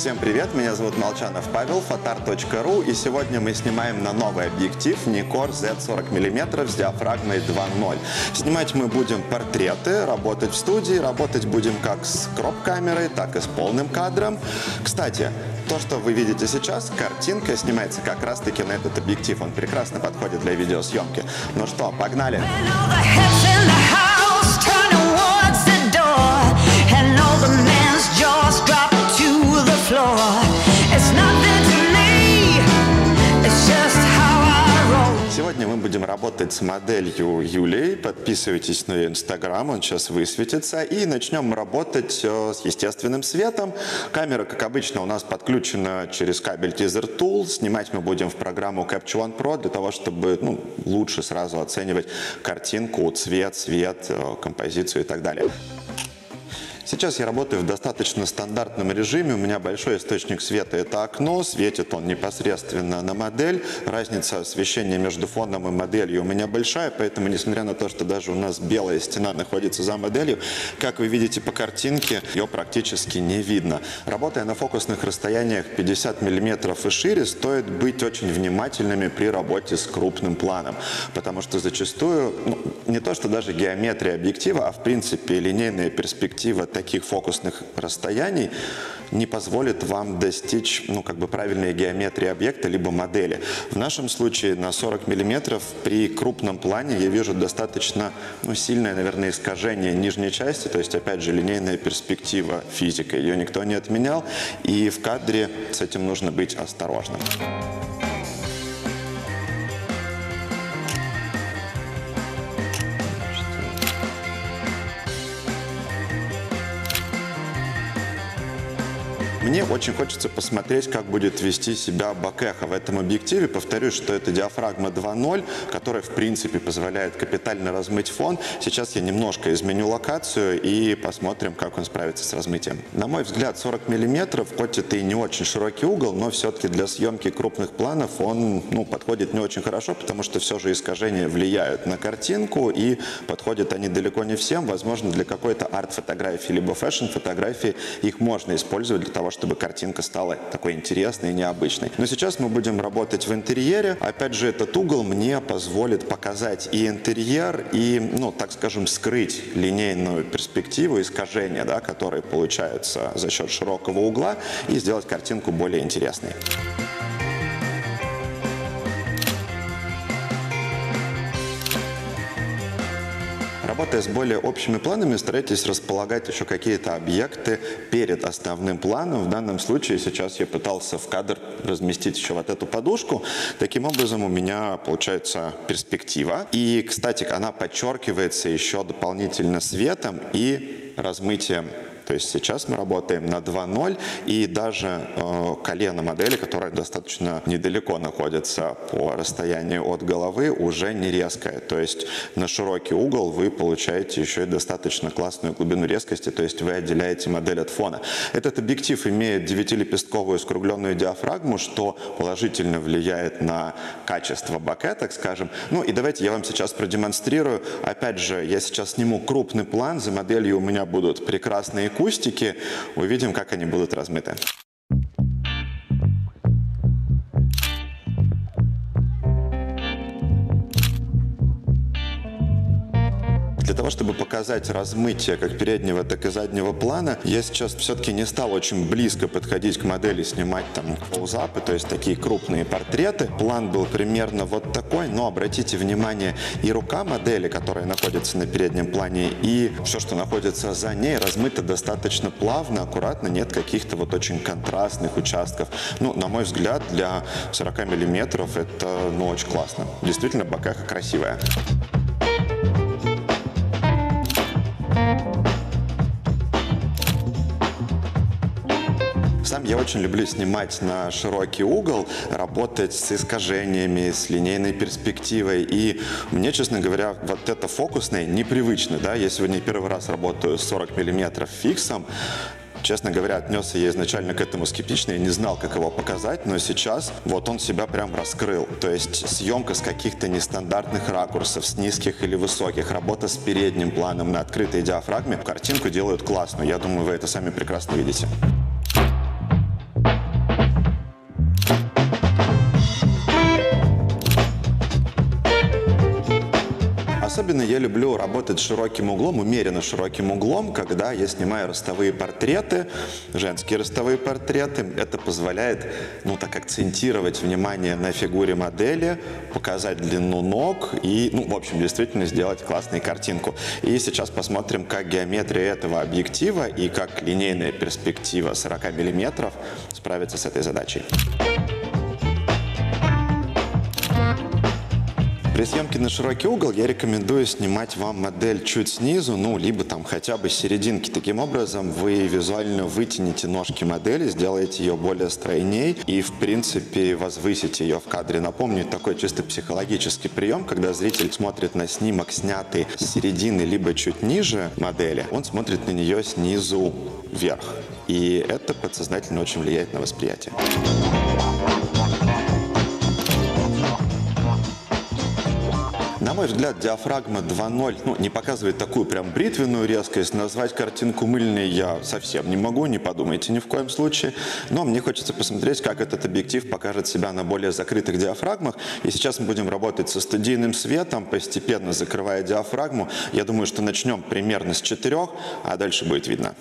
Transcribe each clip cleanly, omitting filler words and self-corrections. Всем привет, меня зовут Молчанов Павел, Photar.ru, и сегодня мы снимаем на новый объектив Nikkor Z 40mm с диафрагмой 2.0. Снимать мы будем портреты, работать в студии, работать будем как с кроп-камерой, так и с полным кадром. Кстати, то, что вы видите сейчас, картинка снимается как раз-таки на этот объектив, он прекрасно подходит для видеосъемки. Ну что, погнали! Сегодня мы будем работать с моделью Юлей. Подписывайтесь на ее инстаграм, он сейчас высветится. И начнем работать с естественным светом. Камера, как обычно, у нас подключена через кабель Teezer Tool. Снимать мы будем в программу Capture One Pro для того, чтобы лучше сразу оценивать картинку, цвет, свет, композицию и так далее. Сейчас я работаю в достаточно стандартном режиме, у меня большой источник света – это окно, светит он непосредственно на модель, разница освещения между фоном и моделью у меня большая, поэтому, несмотря на то, что даже у нас белая стена находится за моделью, как вы видите по картинке, ее практически не видно. Работая на фокусных расстояниях 50 мм и шире, стоит быть очень внимательными при работе с крупным планом, потому что зачастую, не то что даже геометрия объектива, а в принципе линейная перспектива таких фокусных расстояний не позволит вам достичь правильной геометрии объекта либо модели. В нашем случае на 40 мм при крупном плане я вижу достаточно сильное, наверное, искажение нижней части, то есть опять же линейная перспектива, физика, ее никто не отменял, и в кадре с этим нужно быть осторожным. Мне очень хочется посмотреть, как будет вести себя Бакеха в этом объективе. Повторюсь, что это диафрагма 2.0, которая, в принципе, позволяет капитально размыть фон. Сейчас я немножко изменю локацию и посмотрим, как он справится с размытием. На мой взгляд, 40 мм, хоть это и не очень широкий угол, но все-таки для съемки крупных планов он подходит не очень хорошо, потому что все же искажения влияют на картинку, и подходят они далеко не всем. Возможно, для какой-то арт-фотографии либо фэшн-фотографии их можно использовать для того, чтобы картинка стала такой интересной и необычной. Но сейчас мы будем работать в интерьере. Опять же, этот угол мне позволит показать и интерьер, и, так скажем, скрыть линейную перспективу, искажения, которые получаются за счет широкого угла, и сделать картинку более интересной. Работая с более общими планами, старайтесь располагать еще какие-то объекты перед основным планом. В данном случае сейчас я пытался в кадр разместить еще вот эту подушку. Таким образом у меня получается перспектива. И, кстати, она подчеркивается еще дополнительно светом и размытием. То есть сейчас мы работаем на 2.0, и даже колено модели, которое достаточно недалеко находится по расстоянию от головы, уже не резкое. То есть на широкий угол вы получаете еще и достаточно классную глубину резкости, то есть вы отделяете модель от фона. Этот объектив имеет 9-лепестковую скругленную диафрагму, что положительно влияет на качество боке, так скажем. И давайте я вам сейчас продемонстрирую. Опять же, я сейчас сниму крупный план, за моделью у меня будут прекрасные куски. Акустики, увидим, как они будут размыты. Для того, чтобы показать размытие как переднего, так и заднего плана, я сейчас все-таки не стал очень близко подходить к модели, снимать там клоузапы, то есть такие крупные портреты. План был примерно вот такой, но обратите внимание, и рука модели, которая находится на переднем плане, и все, что находится за ней, размыто достаточно плавно, аккуратно, нет каких-то вот очень контрастных участков. На мой взгляд, для 40 миллиметров это, очень классно. Действительно, Бакеха красивая. Сам я очень люблю снимать на широкий угол, работать с искажениями, с линейной перспективой. И мне, честно говоря, вот это фокусное непривычно. Я сегодня первый раз работаю с 40 мм фиксом. Честно говоря, отнесся я изначально к этому скептично, я не знал, как его показать, но сейчас вот он себя прям раскрыл. То есть съемка с каких-то нестандартных ракурсов, с низких или высоких, работа с передним планом на открытой диафрагме, картинку делают классную. Я думаю, вы это сами прекрасно видите. Особенно я люблю работать широким углом, умеренно широким углом, когда я снимаю ростовые портреты, женские ростовые портреты. Это позволяет, ну, так акцентировать внимание на фигуре модели, показать длину ног и, ну, в общем, действительно сделать классную картинку. И сейчас посмотрим, как геометрия этого объектива и как линейная перспектива 40 мм справится с этой задачей. При съемке на широкий угол я рекомендую снимать вам модель чуть снизу, ну, либо там хотя бы с серединки. Таким образом вы визуально вытянете ножки модели, сделаете ее более стройней и, в принципе, возвысите ее в кадре. Напомню, такой чисто психологический прием, когда зритель смотрит на снимок, снятый с середины, либо чуть ниже модели, он смотрит на нее снизу вверх. И это подсознательно очень влияет на восприятие. На мой взгляд, диафрагма 2.0 не показывает такую прям бритвенную резкость. Назвать картинку мыльной я совсем не могу, не подумайте ни в коем случае. Но мне хочется посмотреть, как этот объектив покажет себя на более закрытых диафрагмах. И сейчас мы будем работать со студийным светом, постепенно закрывая диафрагму. Я думаю, что начнем примерно с 4, а дальше будет видно.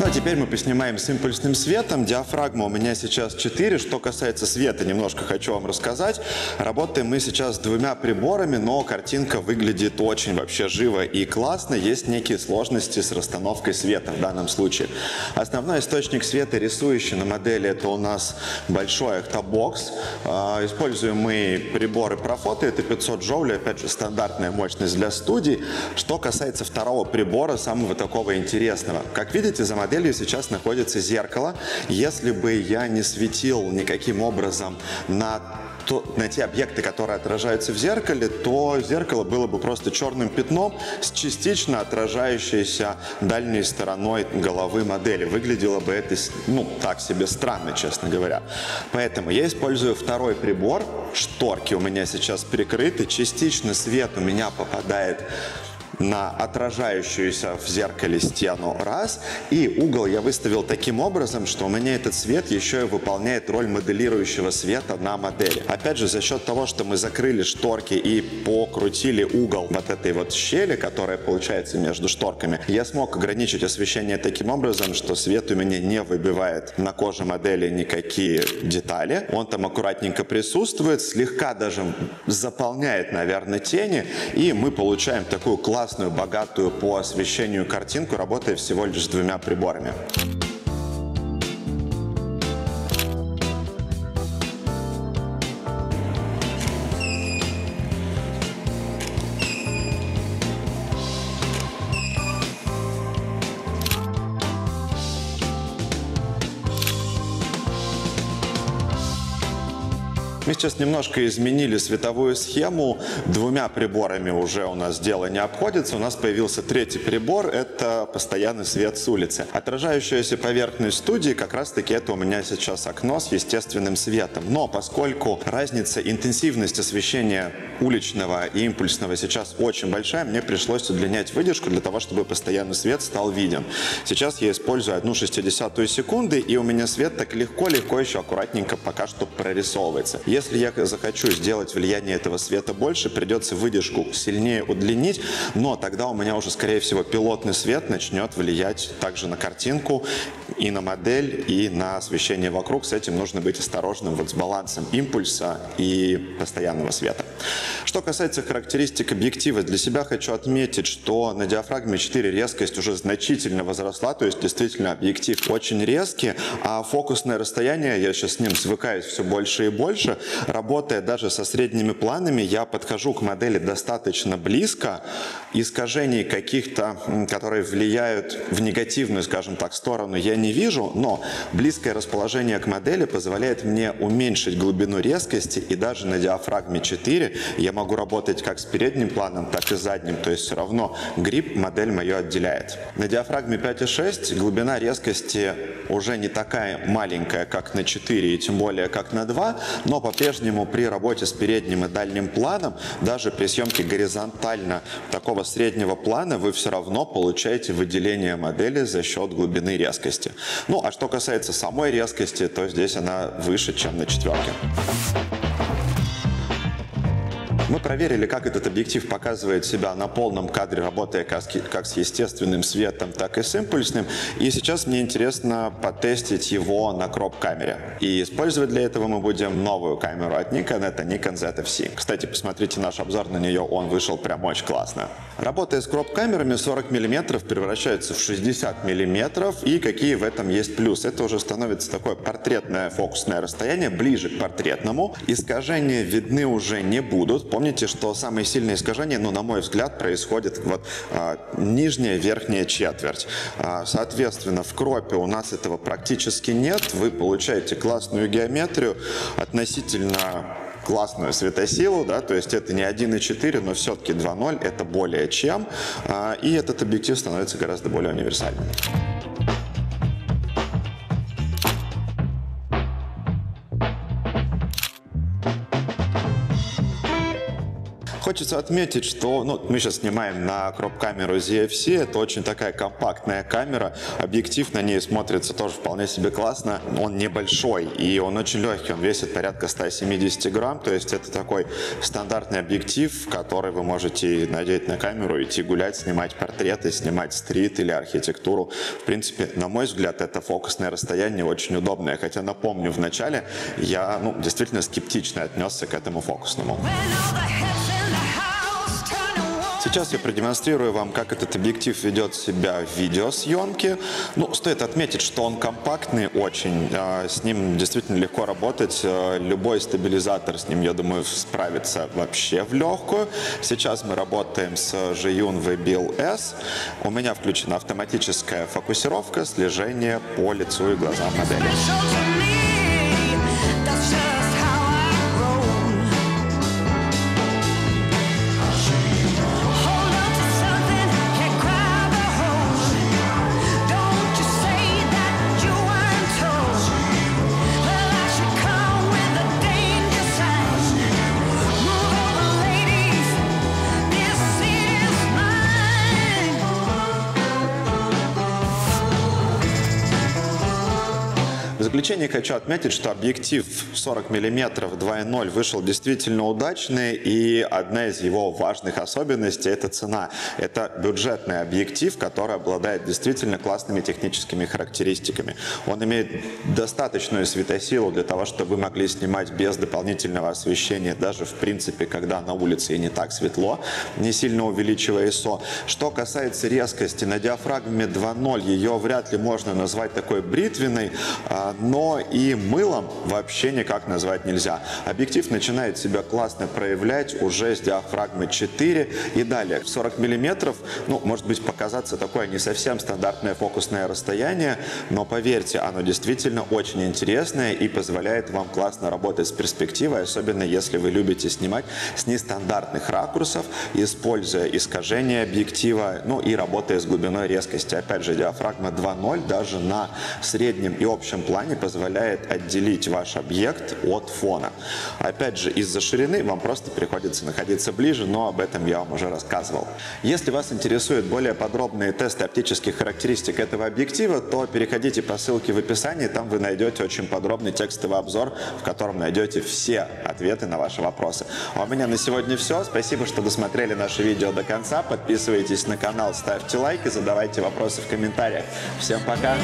Ну а теперь мы поснимаем с импульсным светом. Диафрагма у меня сейчас 4. Что касается света, немножко хочу вам рассказать. Работаем мы сейчас с двумя приборами, но картинка выглядит очень вообще живо и классно. Есть некие сложности с расстановкой света в данном случае. Основной источник света, рисующий на модели, это у нас большой октобокс. Используем мы приборы Профото, это 500 джоулей, опять же, стандартная мощность для студий. Что касается второго прибора, самого такого интересного. Как видите, за моделью сейчас находится зеркало. Если бы я не светил никаким образом на те объекты, которые отражаются в зеркале, то зеркало было бы просто черным пятном с частично отражающейся дальней стороной головы модели. Выглядело бы это, ну, так себе странно, честно говоря. Поэтому я использую второй прибор. Шторки у меня сейчас прикрыты, частично свет у меня попадает на отражающуюся в зеркале стену, раз, и угол я выставил таким образом, что у меня этот свет еще и выполняет роль моделирующего света на модели. Опять же, за счет того, что мы закрыли шторки и покрутили угол вот этой вот щели, которая получается между шторками, я смог ограничить освещение таким образом, что свет у меня не выбивает на коже модели никакие детали. Он там аккуратненько присутствует, слегка даже заполняет, наверное, тени, и мы получаем такую классную, богатую по освещению картинку, работая всего лишь с двумя приборами. Мы сейчас немножко изменили световую схему. Двумя приборами уже у нас дело не обходится. У нас появился третий прибор. Это постоянный свет с улицы. Отражающаяся поверхность студии, как раз-таки это у меня сейчас окно с естественным светом. Но поскольку разница интенсивности освещения уличного и импульсного сейчас очень большая, мне пришлось удлинять выдержку для того, чтобы постоянный свет стал виден. Сейчас я использую 1/60 секунды, и у меня свет так легко-легко еще аккуратненько пока что прорисовывается. Если я захочу сделать влияние этого света больше, придется выдержку сильнее удлинить, но тогда у меня уже, скорее всего, пилотный свет начнет влиять также на картинку, и на модель, и на освещение вокруг. С этим нужно быть осторожным вот с балансом импульса и постоянного света. Что касается характеристик объектива, для себя хочу отметить, что на диафрагме 4 резкость уже значительно возросла, то есть действительно объектив очень резкий, а фокусное расстояние, я сейчас с ним свыкаюсь все больше и больше. Работая даже со средними планами, я подхожу к модели достаточно близко. Искажений каких-то, которые влияют в негативную, скажем так, сторону, я не вижу, но близкое расположение к модели позволяет мне уменьшить глубину резкости, и даже на диафрагме 4 я могу работать как с передним планом, так и с задним, то есть все равно грип модель мою отделяет. На диафрагме 5 и 6 глубина резкости уже не такая маленькая, как на 4 и тем более как на 2, но по-прежнему при работе с передним и дальним планом, даже при съемке горизонтально такого среднего плана, вы все равно получаете выделение модели за счет глубины резкости. Ну, а что касается самой резкости, то здесь она выше, чем на 4. Мы проверили, как этот объектив показывает себя на полном кадре, работая как с естественным светом, так и с импульсным. И сейчас мне интересно потестить его на кроп-камере. И использовать для этого мы будем новую камеру от Nikon, это Nikon Z fc. Кстати, посмотрите наш обзор на нее, он вышел прям очень классно. Работая с кроп-камерами, 40 мм превращается в 60 мм. И какие в этом есть плюсы? Это уже становится такое портретное фокусное расстояние, ближе к портретному. Искажения видны уже не будут. Помните, что самые сильные искажения, ну, на мой взгляд, происходят вот нижняя, верхняя четверть. Соответственно, в кропе у нас этого практически нет. Вы получаете классную геометрию, относительно классную светосилу, да, то есть это не 1.4, но все-таки 2.0, это более чем. И этот объектив становится гораздо более универсальным. Хочется отметить, что мы сейчас снимаем на кроп-камеру Z fc, это очень такая компактная камера, объектив на ней смотрится тоже вполне себе классно, он небольшой и он очень легкий, он весит порядка 170 грамм, то есть это такой стандартный объектив, который вы можете надеть на камеру, идти гулять, снимать портреты, снимать стрит или архитектуру. В принципе, на мой взгляд, это фокусное расстояние очень удобное, хотя, напомню, в начале я действительно скептично отнесся к этому фокусному. Сейчас я продемонстрирую вам, как этот объектив ведет себя в видеосъемке. Ну, стоит отметить, что он компактный очень, с ним действительно легко работать, любой стабилизатор с ним, я думаю, справится вообще в легкую. Сейчас мы работаем с Zhiyun VBL-S, у меня включена автоматическая фокусировка, слежение по лицу и глазам модели. В заключение хочу отметить, что объектив 40 мм 2.0 вышел действительно удачный, и одна из его важных особенностей – это цена. Это бюджетный объектив, который обладает действительно классными техническими характеристиками. Он имеет достаточную светосилу для того, чтобы вы могли снимать без дополнительного освещения, даже в принципе, когда на улице и не так светло, не сильно увеличивая ISO. Что касается резкости, на диафрагме 2.0 ее вряд ли можно назвать такой бритвенной, но и мылом вообще никак назвать нельзя. Объектив начинает себя классно проявлять уже с диафрагмы 4 и далее. В 40 мм, может быть, показаться такое не совсем стандартное фокусное расстояние, но поверьте, оно действительно очень интересное и позволяет вам классно работать с перспективой, особенно если вы любите снимать с нестандартных ракурсов, используя искажение объектива, и работая с глубиной резкости. Опять же, диафрагма 2.0 даже на среднем и общем плане позволяет отделить ваш объект от фона. Опять же, из-за ширины вам просто приходится находиться ближе, но об этом я вам уже рассказывал. Если вас интересуют более подробные тесты оптических характеристик этого объектива, то переходите по ссылке в описании, там вы найдете очень подробный текстовый обзор, в котором найдете все ответы на ваши вопросы. А у меня на сегодня все. Спасибо, что досмотрели наше видео до конца. Подписывайтесь на канал, ставьте лайки, задавайте вопросы в комментариях. Всем пока!